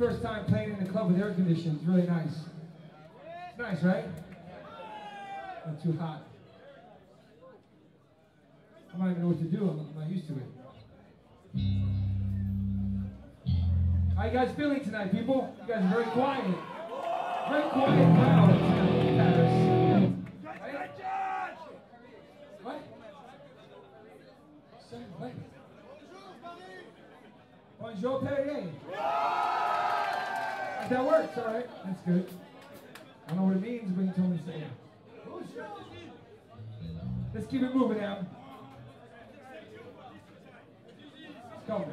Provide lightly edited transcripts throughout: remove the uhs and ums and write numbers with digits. first time playing in a club with air conditioning. It's really nice. It's nice, right? Not too hot. I might even know what to do. I'm not used to it. How you guys feeling tonight, people? You guys are very quiet. Very quiet crowd tonight in Paris. Right? What? Say what? Bonjour, Paris. If that works, all right. That's good. I don't know what it means, but he told me to say it. Let's keep it moving now. Let's go.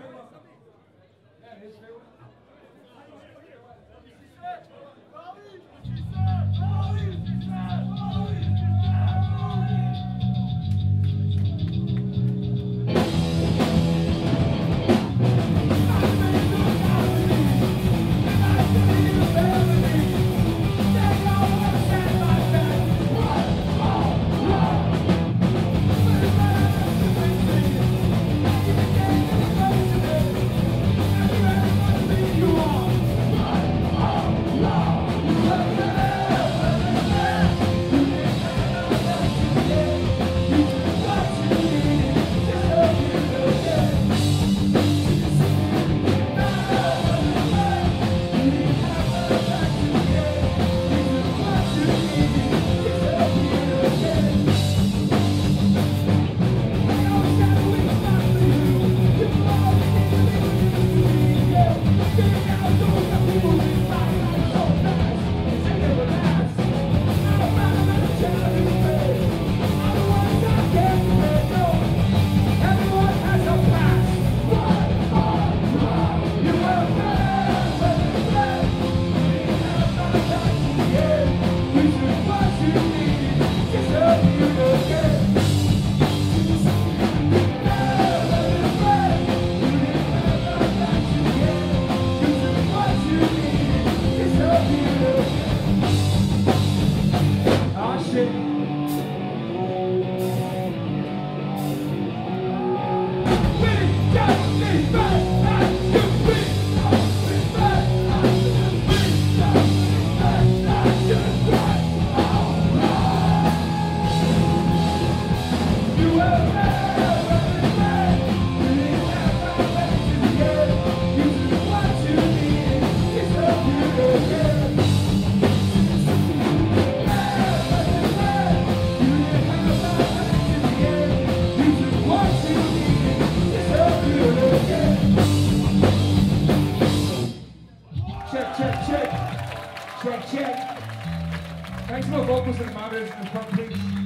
Check. Thanks for the vocals and the monitors and the front, please.